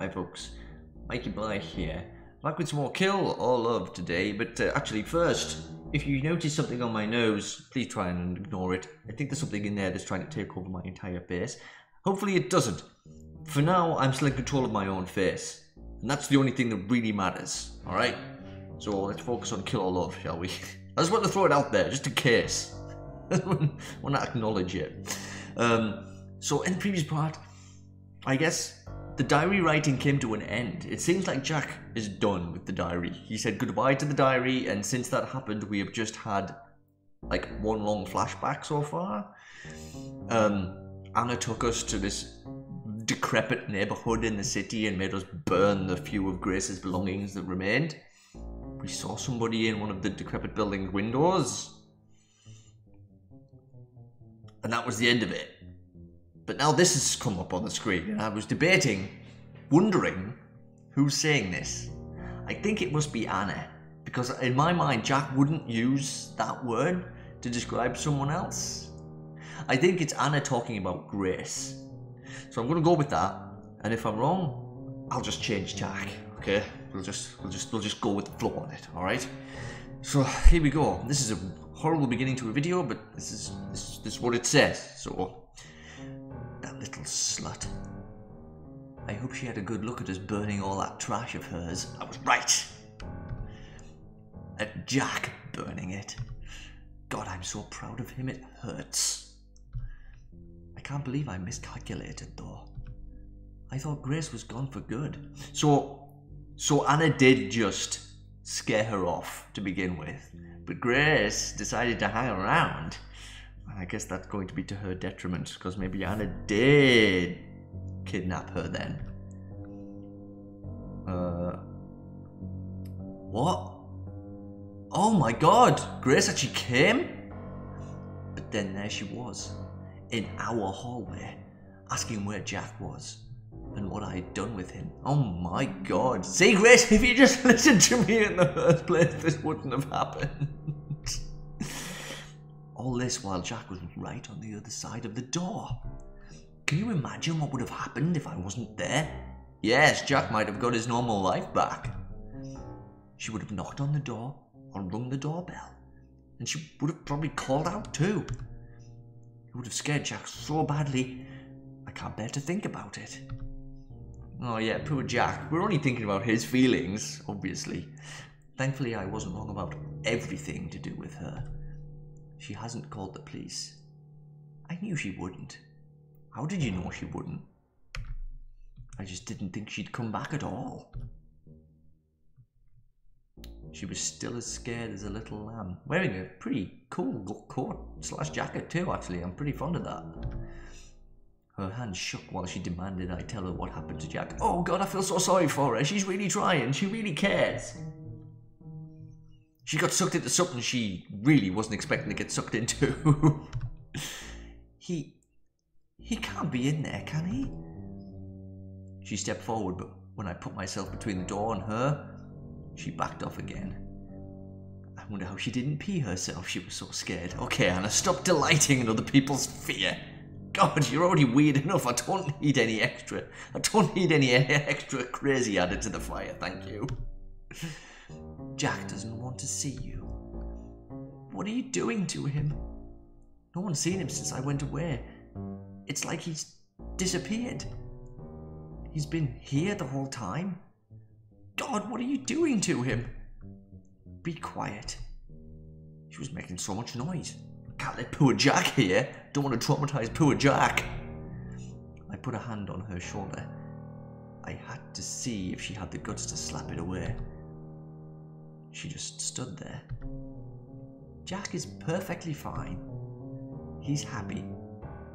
Hi folks, Mikey Blighe here, back with some more Kill or Love today, but actually first, if you notice something on my nose, please try and ignore it. I think there's something in there that's trying to take over my entire face. Hopefully it doesn't. For now, I'm still in control of my own face, and that's the only thing that really matters, alright? So let's focus on Kill or Love, shall we? I just want to throw it out there, just in case. I want to acknowledge it. So in the previous part, I guess the diary writing came to an end. It seems like Jack is done with the diary. He said goodbye to the diary, and since that happened, we have just had like one long flashback so far. Anna took us to this decrepit neighborhood in the city and made us burn the few of Grace's belongings that remained. We saw somebody in one of the decrepit building windows. And that was the end of it. But now this has come up on the screen, and I was debating, wondering who's saying this. I think it must be Anna, because in my mind, Jack wouldn't use that word to describe someone else. I think it's Anna talking about Grace. So I'm going to go with that, and if I'm wrong, I'll just change Jack, okay? We'll just go with the flow on it, all right? So here we go. This is a horrible beginning to a video, but this is what it says. So that little slut. I hope she had a good look at us burning all that trash of hers. I was right. At Jack burning it. God, I'm so proud of him. It hurts. I can't believe I miscalculated though. I thought Grace was gone for good. So Anna did just scare her off to begin with, but Grace decided to hang around. I guess that's going to be to her detriment, because maybe Anna did kidnap her then. What? Oh my God, Grace actually came? But then there she was, in our hallway, asking where Jack was and what I had done with him. Oh my God. See, Grace, if you just listened to me in the first place, this wouldn't have happened. All this while Jack was right on the other side of the door. Can you imagine what would have happened if I wasn't there? Yes, Jack might have got his normal life back. She would have knocked on the door or rung the doorbell, and she would have probably called out too. It would have scared Jack so badly, I can't bear to think about it. Oh yeah, poor Jack. We're only thinking about his feelings, obviously. Thankfully, I wasn't wrong about everything to do with her. She hasn't called the police. I knew she wouldn't. How did you know she wouldn't? I just didn't think she'd come back at all. She was still as scared as a little lamb. Wearing a pretty cool coat/jacket too, actually. I'm pretty fond of that. Her hands shook while she demanded I tell her what happened to Jack. Oh God, I feel so sorry for her. She's really trying. She really cares. She got sucked into something she really wasn't expecting to get sucked into. He can't be in there, can he? She stepped forward, but when I put myself between the door and her, she backed off again. I wonder how she didn't pee herself. She was so scared. Okay, Anna, stop delighting in other people's fear. God, you're already weird enough. I don't need any extra. I don't need any extra crazy added to the fire, thank you. Jack doesn't want to see you. What are you doing to him? No one's seen him since I went away. It's like he's disappeared. He's been here the whole time. God, what are you doing to him? Be quiet. She was making so much noise. Can't let poor Jack here. Don't want to traumatize poor Jack. I put a hand on her shoulder. I had to see if she had the guts to slap it away. She just stood there. Jack is perfectly fine. He's happy,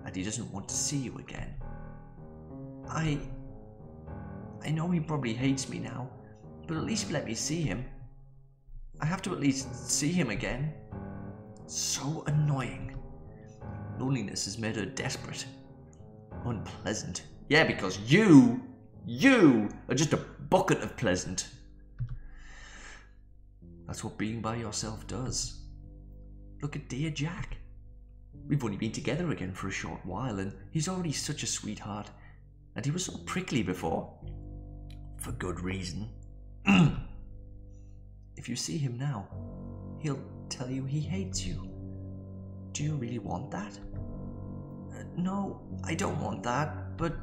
and he doesn't want to see you again. I know he probably hates me now, but at least let me see him. I have to at least see him again. So annoying. Loneliness has made her desperate. Unpleasant. Yeah, because you are just a bucket of pleasant. That's what being by yourself does. Look at dear Jack. We've only been together again for a short while, and he's already such a sweetheart. And he was so prickly before. for good reason. If you see him now, he'll tell you he hates you. Do you really want that? No, I don't want that, but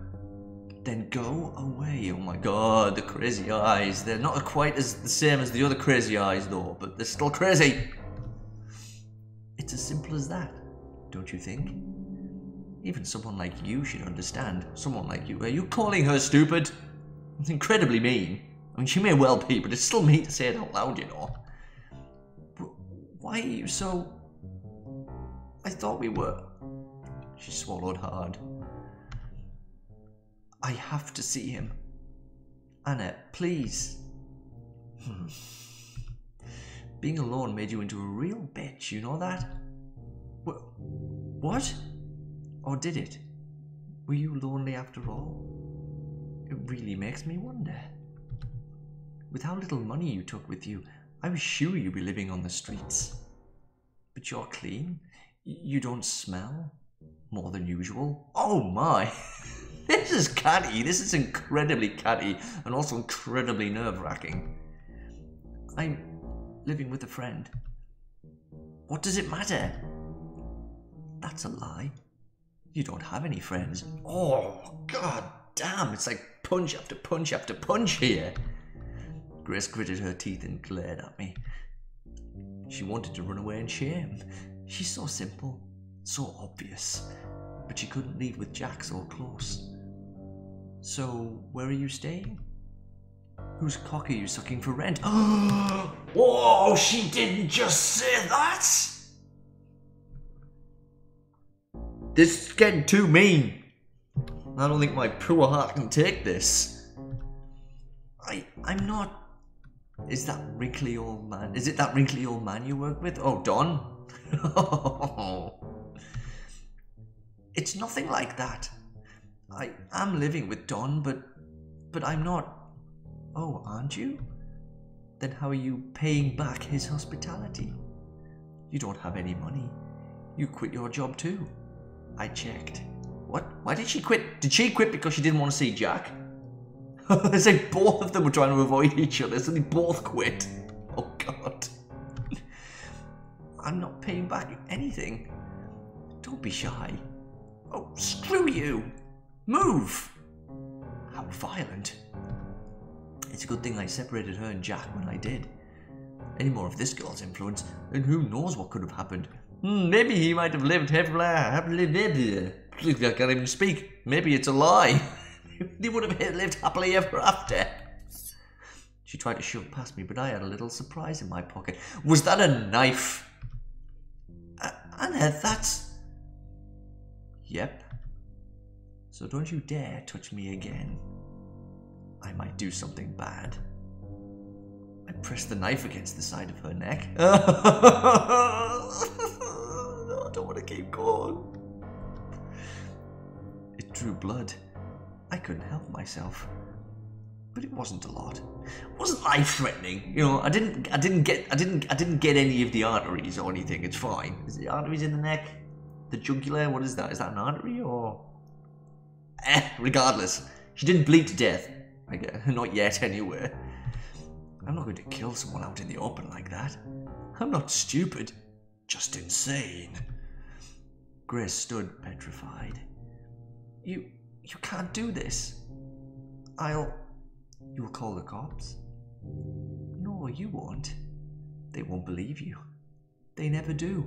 then go away. Oh my god, the crazy eyes. They're not quite as the same as the other crazy eyes though, but they're still crazy. It's as simple as that, don't you think? Even someone like you should understand. Someone like you. Are you calling her stupid? It's incredibly mean. I mean, she may well be, but it's still mean to say it out loud, you know. But why are you so... I thought we were... She swallowed hard. I have to see him. Annette, please. Being alone made you into a real bitch, you know that? What? Or did it? Were you lonely after all? It really makes me wonder. With how little money you took with you, I was sure you'd be living on the streets. But you're clean. You don't smell. More than usual. Oh my! This is catty. This is incredibly catty and also incredibly nerve-wracking. I'm living with a friend. What does it matter? That's a lie. You don't have any friends. Oh, god damn. It's like punch after punch after punch here. Grace gritted her teeth and glared at me. She wanted to run away in shame. She's so simple, so obvious, but she couldn't leave with Jack so close. So, where are you staying? Whose cock are you sucking for rent? Whoa, she didn't just say that? This is getting too mean. I don't think my poor heart can take this. I'm not... Is that wrinkly old man? Is it that wrinkly old man you work with? Oh, Don? It's nothing like that. I am living with Don, but I'm not... Oh, aren't you? Then how are you paying back his hospitality? You don't have any money. You quit your job too. I checked. What? Why did she quit? Did she quit because she didn't want to see Jack? They say both of them were trying to avoid each other, so they both quit. Oh god. I'm not paying back anything. Don't be shy. Oh, screw you. Move. How violent. It's a good thing I separated her and Jack when I did. Any more of this girl's influence, and who knows what could have happened. Maybe he might have lived... I can't even speak. Maybe it's a lie. They would have lived happily ever after. She tried to shove past me, but I had a little surprise in my pocket. Was that a knife? Annette, that's... Yep. So don't you dare touch me again. I might do something bad. I pressed the knife against the side of her neck. No, I don't want to keep going. It drew blood. I couldn't help myself. But it wasn't a lot. It wasn't life-threatening. You know, I didn't get any of the arteries or anything. It's fine. Is the arteries in the neck? The jugular? What is that? Is that an artery or? Regardless, she didn't bleed to death. I guess. Not yet, anyway. I'm not going to kill someone out in the open like that. I'm not stupid, just insane. Grace stood petrified. You can't do this. You'll call the cops? No, you won't. They won't believe you. They never do.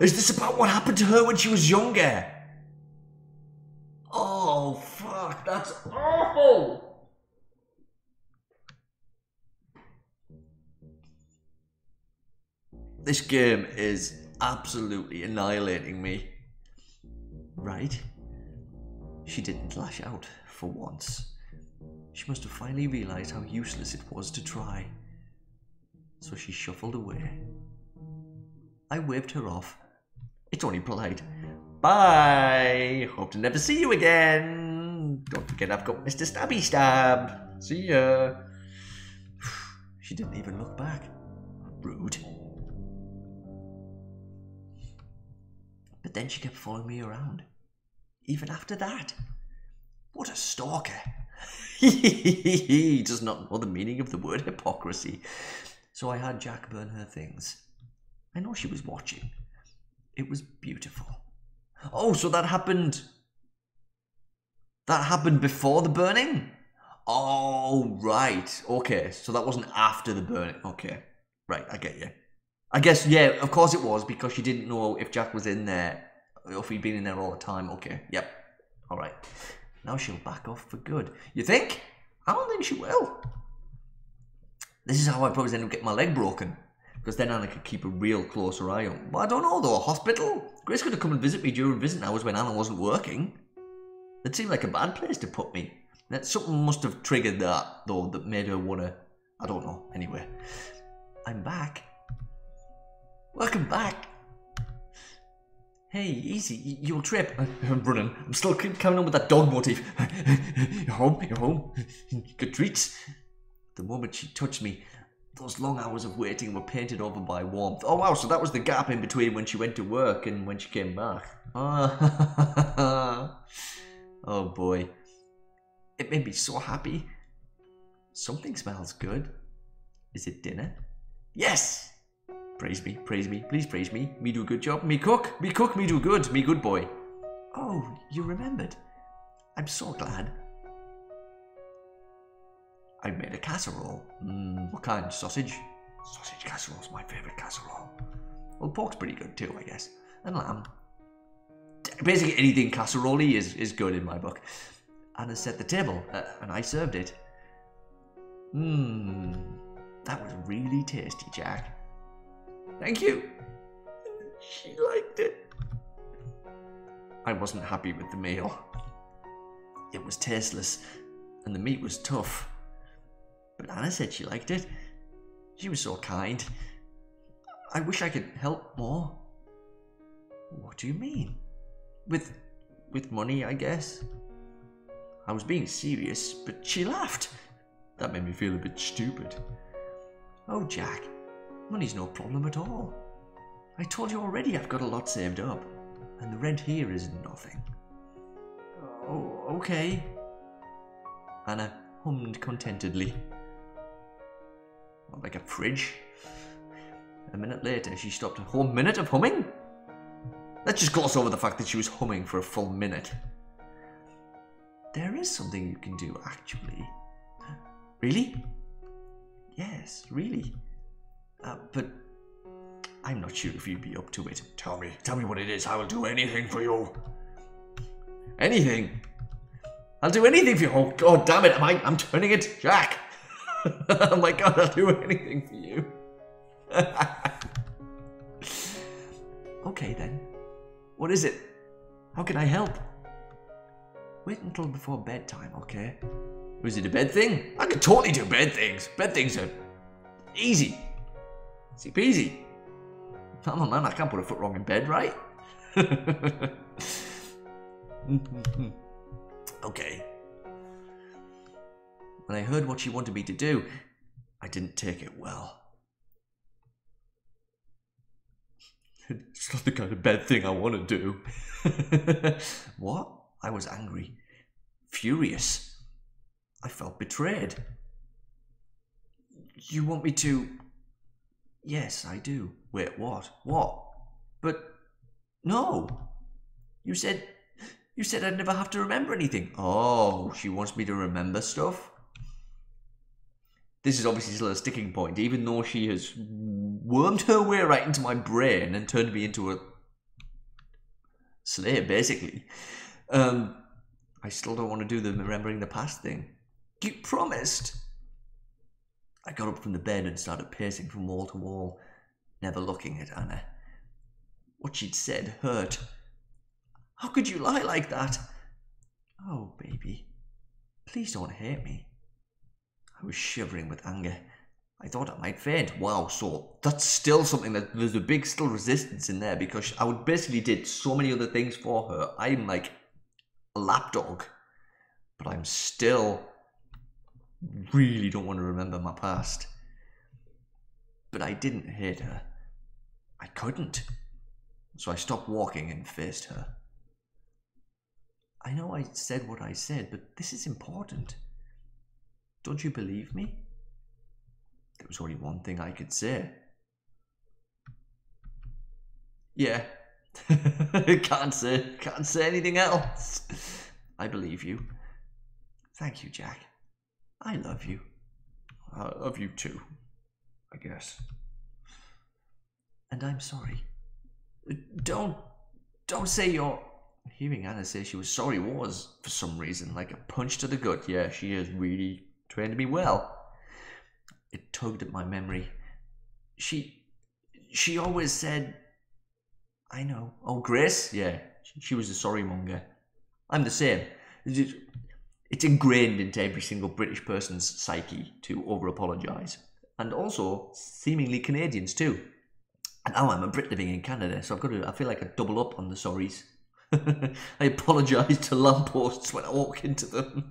Is this about what happened to her when she was younger? Oh, fuck, that's awful. This game is absolutely annihilating me. Right? She didn't lash out, for once. She must have finally realized how useless it was to try. So she shuffled away. I waved her off. It's only polite. Bye! Hope to never see you again! Don't forget I've got Mr. Stabby Stab! See ya! She didn't even look back. Rude. But then she kept following me around. Even after that. What a stalker. He does not know the meaning of the word hypocrisy. So I had Jack burn her things. I know she was watching. It was beautiful. Oh, so that happened. That happened before the burning? Oh, right. Okay, so that wasn't after the burning. Okay, right, I get you. I guess, yeah, of course it was, because she didn't know if Jack was in there, or if he'd been in there all the time. Okay, yep. All right. Now she'll back off for good. You think? I don't think she will. This is how I probably end up getting my leg broken. Because then Anna could keep a real closer eye on. Well, I don't know, though. Hospital? Grace could have come and visit me during visit hours when Anna wasn't working. That seemed like a bad place to put me. That something must have triggered that, though, that made her want to... I don't know. Anyway. I'm back. Welcome back. Hey, easy. You'll trip. I'm running. I'm still coming on with that dog motif. You're home. You're home. Good treats. The moment she touched me, those long hours of waiting were painted over by warmth. Oh, wow, so that was the gap in between when she went to work and when she came back. Oh, oh boy. It made me so happy. Something smells good. Is it dinner? Yes! Praise me, praise me, please praise me. Me do good job, me cook, me do good, me good boy. Oh, you remembered. I'm so glad. I made a casserole. What kind? Sausage? Sausage casserole's my favourite casserole. Well, pork's pretty good too, I guess. And lamb. Basically anything casserole-y is good in my book. Anna set the table, and I served it. That was really tasty, Jack. Thank you. She liked it. I wasn't happy with the meal. It was tasteless, and the meat was tough. But Anna said she liked it. She was so kind. I wish I could help more. What do you mean? With money, I guess. I was being serious, but she laughed. That made me feel a bit stupid. Oh, Jack, money's no problem at all. I told you already I've got a lot saved up, and the rent here is nothing. Oh, okay. Anna hummed contentedly. Like a fridge. A minute later, she stopped a whole minute of humming? Let's just gloss over the fact that she was humming for a full minute. There is something you can do, actually. Really? Yes, really. But I'm not sure if you'd be up to it. Tell me what it is. I will do anything for you. Anything? I'll do anything for you. Oh, God damn it. I'm turning it, Jack. Oh my God, I'll do anything for you. Okay then, what is it? How can I help? Wait until before bedtime, okay? Was it a bed thing? I could totally do bed things. Bed things are easy. Easy peasy. I'm a man, I can't put a foot wrong in bed, right? Okay. When I heard what she wanted me to do, I didn't take it well. It's not the kind of bad thing I want to do. What? I was angry. Furious. I felt betrayed. You want me to... Yes, I do. Wait, what? What? But... No! You said I'd never have to remember anything. Oh, she wants me to remember stuff? This is obviously still a sticking point, even though she has wormed her way right into my brain and turned me into a slave, basically. I still don't want to do the remembering the past thing. You promised! I got up from the bed and started pacing from wall to wall, never looking at Anna. What she'd said hurt. How could you lie like that? Oh, baby, please don't hate me. I was shivering with anger. I thought I might faint. Wow, so that's still something that there's a big still resistance in there, because I would basically did so many other things for her. I'm like a lapdog, but I'm still really don't want to remember my past. But I didn't hate her. I couldn't. So I stopped walking and faced her. I know I said what I said, but this is important. Don't you believe me? There was only one thing I could say. Yeah. Can't say anything else. I believe you. Thank you, Jack. I love you. I love you too, I guess. And I'm sorry. Don't say you're... Hearing Anna say she was sorry was, for some reason, like a punch to the gut. Yeah, she has really trained me well. It tugged at my memory. She always said... I know. Oh, Grace? Yeah, she was a sorry-monger. I'm the same. It's ingrained into every single British person's psyche to over-apologise. And also, seemingly Canadians too. And now I'm a Brit living in Canada, so I've got to, I feel like I double up on the sorries. I apologise to lampposts when I walk into them.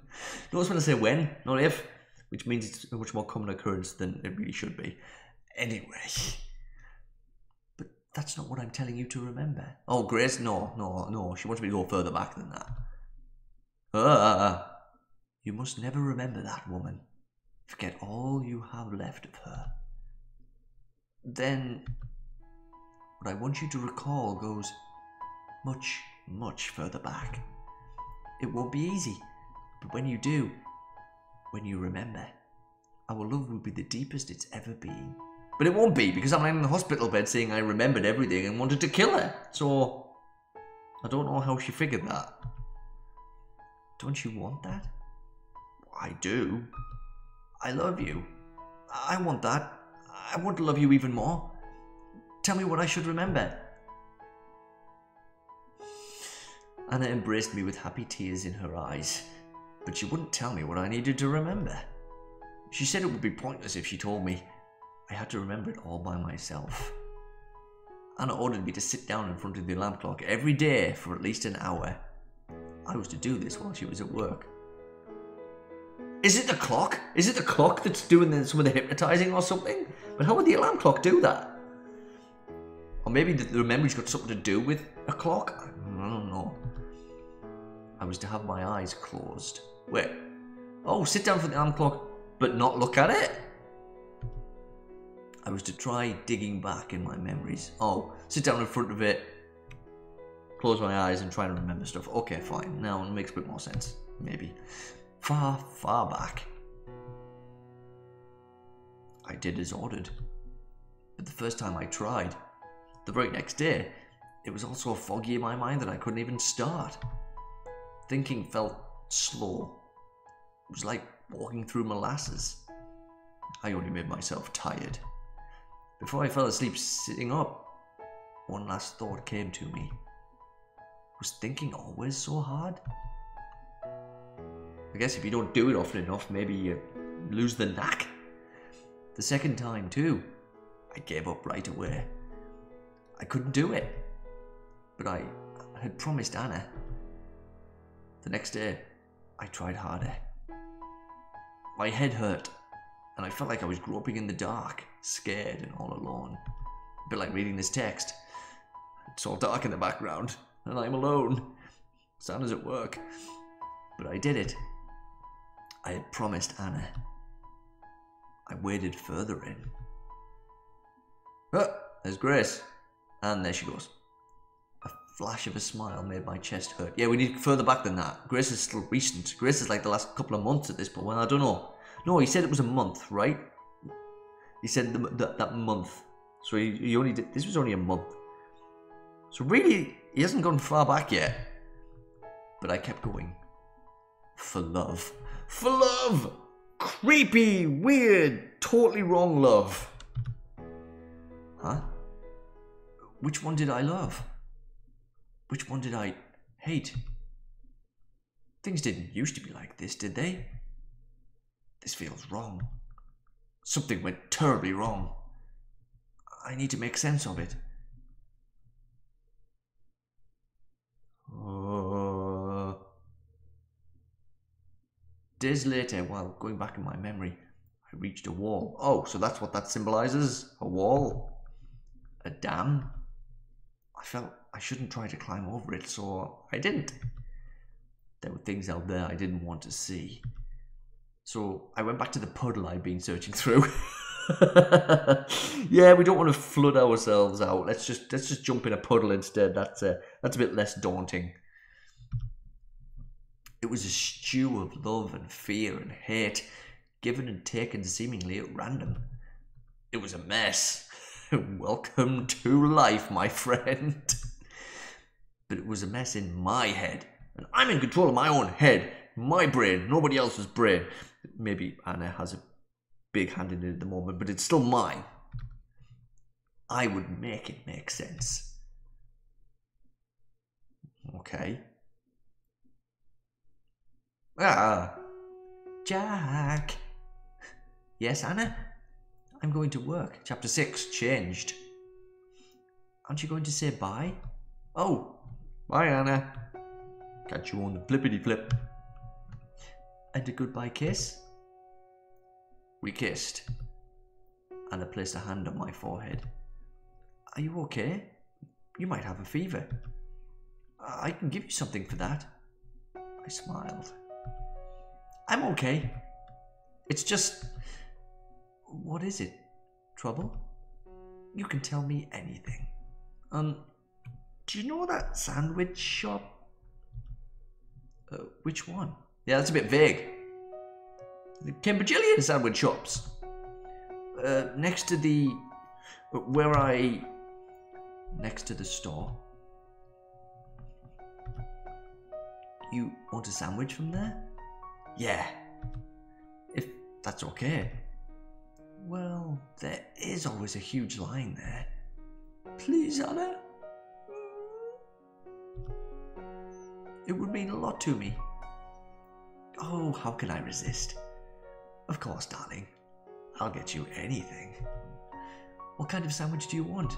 Notice when I say when, not if, which means it's a much more common occurrence than it really should be. Anyway... That's not what I'm telling you to remember. Oh, Grace, no. She wants me to go further back than that. You must never remember that woman. Forget all you have left of her. Then, what I want you to recall goes much, much further back. It won't be easy, but when you do, when you remember, our love will be the deepest it's ever been. But it won't be, because I'm lying in the hospital bed saying I remembered everything and wanted to kill her. So, I don't know how she figured that. Don't you want that? I do. I love you. I want that. I want to love you even more. Tell me what I should remember. Anna embraced me with happy tears in her eyes, but she wouldn't tell me what I needed to remember. She said it would be pointless if she told me. I had to remember it all by myself. Anna ordered me to sit down in front of the alarm clock every day for at least an hour. I was to do this while she was at work. Is it the clock? Is it the clock that's doing some of the hypnotising or something? But how would the alarm clock do that? Or maybe the memory's got something to do with a clock? I don't know. I was to have my eyes closed. Wait. Oh, sit down for the alarm clock, but not look at it? I was to try digging back in my memories. Oh, sit down in front of it, close my eyes and try to remember stuff. Okay, fine. Now it makes a bit more sense, maybe. Far, far back. I did as ordered. But the first time I tried, the very next day, it was all so foggy in my mind that I couldn't even start. Thinking felt slow. It was like walking through molasses. I only made myself tired. Before I fell asleep sitting up, one last thought came to me. Was thinking always so hard? I guess if you don't do it often enough, maybe you lose the knack. The second time too, I gave up right away. I couldn't do it, but I had promised Anna. The next day, I tried harder. My head hurt, and I felt like I was groping in the dark. Scared and all alone. A bit like reading this text. It's all dark in the background, and I'm alone. Santa's at work. But I did it. I had promised Anna. I waded further in. Oh, there's Grace. And there she goes. A flash of a smile made my chest hurt. Yeah, we need further back than that. Grace is still recent. Grace is like the last couple of months at this point. Well, I don't know. No, he said it was a month, right? He said that month, so he only did, this was only a month. So really, he hasn't gone far back yet. But I kept going. For love. For love! Creepy, weird, totally wrong love. Huh? Which one did I love? Which one did I hate? Things didn't used to be like this, did they? This feels wrong. Something went terribly wrong. I need to make sense of it. Days later, while going back in my memory, I reached a wall. Oh, so that's what that symbolises? A wall? A dam? I felt I shouldn't try to climb over it, so I didn't. There were things out there I didn't want to see. So I went back to the puddle I'd been searching through. Yeah, we don't want to flood ourselves out. Let's just jump in a puddle instead. That's a bit less daunting. It was a stew of love and fear and hate, given and taken seemingly at random. It was a mess. Welcome to life, my friend. But it was a mess in my head. And I'm in control of my own head. My brain, nobody else's brain. Maybe Anna has a big hand in it at the moment, but it's still mine. I would make it make sense. Okay. Ah, Jack. Yes, Anna? I'm going to work. Chapter 6 changed. Aren't you going to say bye? Oh, bye, Anna. Catch you on the flippity flip. And a goodbye kiss? We kissed. Anna placed a hand on my forehead. Are you okay? You might have a fever. I can give you something for that. I smiled. I'm okay. It's just... What is it? Trouble? You can tell me anything. Do you know that sandwich shop? Which one? Yeah, that's a bit vague. The Camberjillian sandwich shops. Next to the... Where I... Next to the store. You want a sandwich from there? Yeah. If that's okay. Well, there is always a huge line there. Please, Anna. It would mean a lot to me. Oh, how can I resist? Of course, darling. I'll get you anything. What kind of sandwich do you want?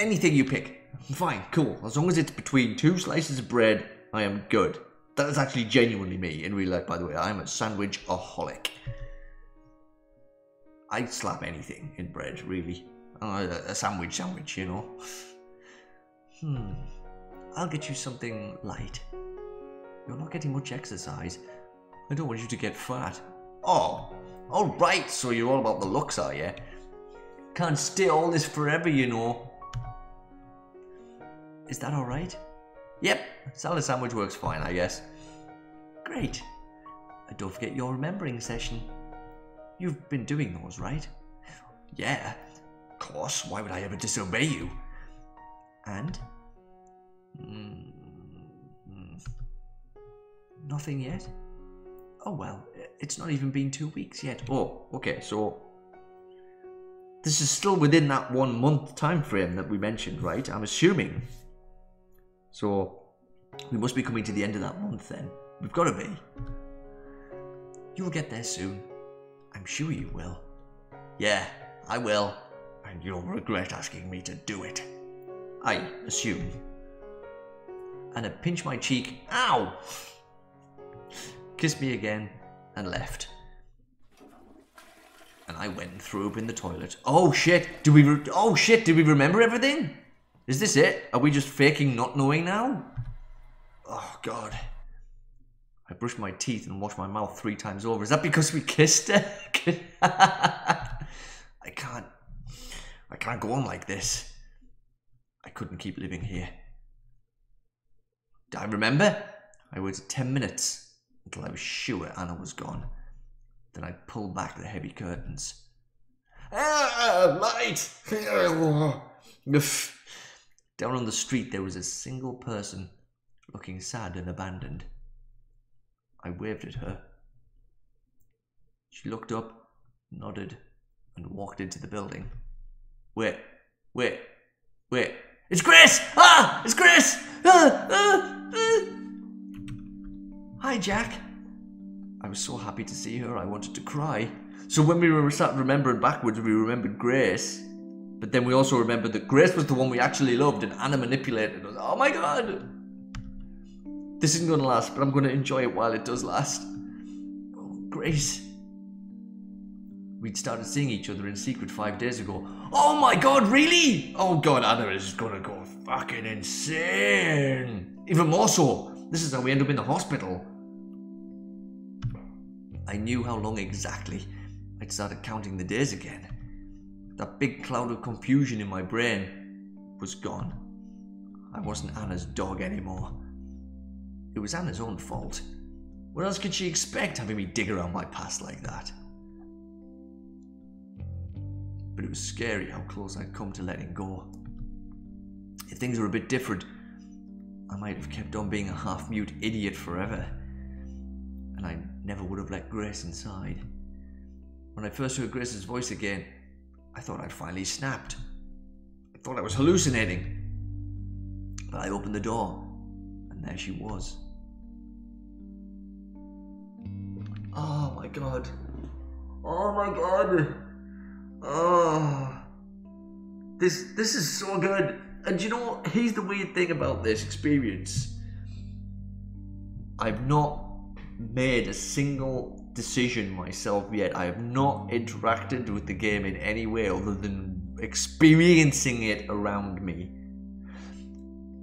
Anything you pick. Fine, cool. As long as it's between two slices of bread, I am good. That is actually genuinely me in real life, by the way. I'm a sandwichaholic. I'd slap anything in bread, really. A sandwich, you know. I'll get you something light. You're not getting much exercise. I don't want you to get fat. Oh, alright, so you're all about the looks, are you? Can't stay all this forever, you know. Is that alright? Yep, salad sandwich works fine, I guess. Great. And don't forget your remembering session. You've been doing those, right? Yeah, of course. Why would I ever disobey you? And? Nothing yet? Oh, well, it's not even been 2 weeks yet. Oh, okay, so... This is still within that 1 month time frame that we mentioned, right? I'm assuming. So, we must be coming to the end of that month then. We've got to be. You'll get there soon. I'm sure you will. Yeah, I will. And you'll regret asking me to do it. I assume. Anna pinched my cheek. Ow! Kissed me again and left. And I went and threw up in the toilet. Oh shit! Did we remember everything? Is this it? Are we just faking not knowing now? Oh god. I brushed my teeth and washed my mouth 3 times over. Is that because we kissed her? I can't go on like this. I couldn't keep living here. I remember. I waited 10 minutes until I was sure Anna was gone. Then I pulled back the heavy curtains. Ah, light! Down on the street there was a single person looking sad and abandoned. I waved at her. She looked up, nodded, and walked into the building. Wait. It's Chris! Ah! It's Chris! Ah! Ah! Ah! Hi, Jack. I was so happy to see her, I wanted to cry. So when we were sat remembering backwards, we remembered Grace. But then we also remembered that Grace was the one we actually loved and Anna manipulated us. Oh my god! This isn't going to last, but I'm going to enjoy it while it does last. Oh, Grace. We'd started seeing each other in secret 5 days ago. Oh my god, really? Oh god, Anna is going to go fucking insane. Even more so. This is how we end up in the hospital. I knew how long exactly. I'd started counting the days again. That big cloud of confusion in my brain was gone. I wasn't Anna's dog anymore. It was Anna's own fault. What else could she expect, having me dig around my past like that? But it was scary how close I'd come to letting go. If things were a bit different, I might have kept on being a half-mute idiot forever, and I never would have let Grace inside. When I first heard Grace's voice again, I thought I'd finally snapped. I thought I was hallucinating. But I opened the door, and there she was. Oh my God. Oh my God. Oh. This is so good. And you know what? Here's the weird thing about this experience. I've not made a single decision myself yet. I have not interacted with the game in any way other than experiencing it around me.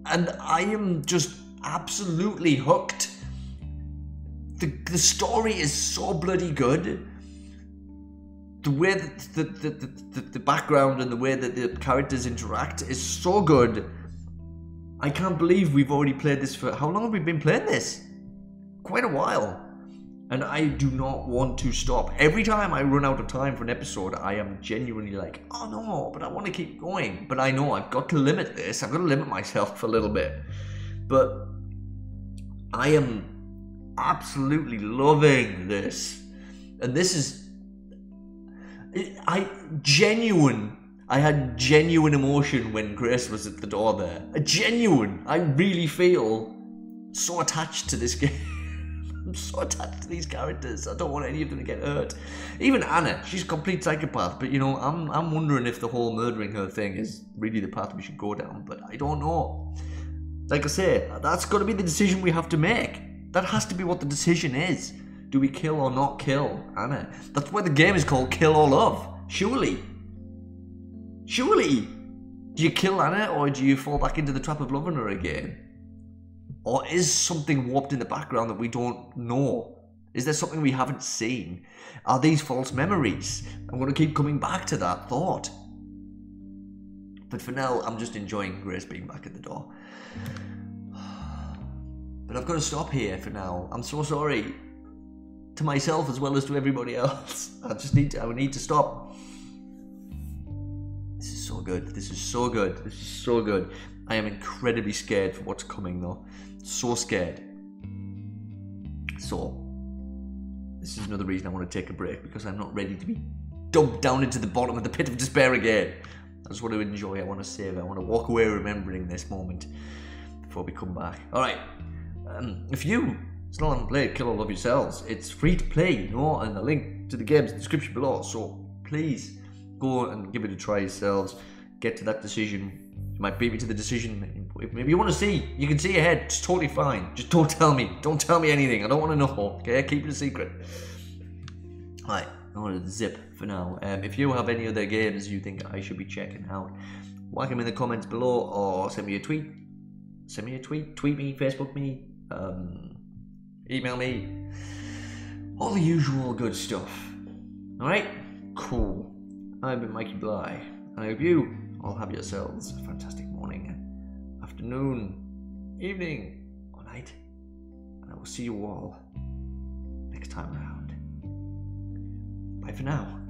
And I am just absolutely hooked. The story is so bloody good. The way that the background and the way that the characters interact is so good. I can't believe we've already played this for... How long have we been playing this? Quite a while. And I do not want to stop. Every time I run out of time for an episode, I am genuinely like, oh no, but I want to keep going. But I know I've got to limit this. I've got to limit myself for a little bit. But I am absolutely loving this. And this is... I had genuine emotion when Grace was at the door there. I really feel so attached to this game. I'm so attached to these characters. I don't want any of them to get hurt. Even Anna, she's a complete psychopath, but you know, I'm wondering if the whole murdering her thing is really the path we should go down, but I don't know. Like I say, that's got to be the decision we have to make. That has to be what the decision is. Do we kill or not kill Anna? That's why the game is called Kill or Love. Surely. Surely. Do you kill Anna or do you fall back into the trap of loving her again? Or is something warped in the background that we don't know? Is there something we haven't seen? Are these false memories? I'm going to keep coming back to that thought. But for now, I'm just enjoying Grace being back at the door. But I've got to stop here for now. I'm so sorry. To myself as well as to everybody else. I need to stop. This is so good. This is so good. I am incredibly scared for what's coming though. So scared. So, this is another reason I want to take a break, because I'm not ready to be dumped down into the bottom of the pit of despair again. I just want to enjoy, I want to save, I want to walk away remembering this moment before we come back. Alright, if you still haven't played Kill or Love yourselves, it's free to play, you know, and the link to the game's in the description below, so please go and give it a try yourselves. Get to that decision. You might beat me to the decision. If maybe you want to see, you can see ahead, it's totally fine. Just don't tell me. Don't tell me anything. I don't want to know, okay? Keep it a secret. Alright, I want to zip for now. If you have any other games you think I should be checking out, whack them in the comments below, or send me a tweet. Tweet me, Facebook me, email me, all the usual good stuff. Alright? Cool. I've been Mikey Blighe, and I hope you all have yourselves a fantastic morning, afternoon, evening, or night, and I will see you all next time around. Bye for now.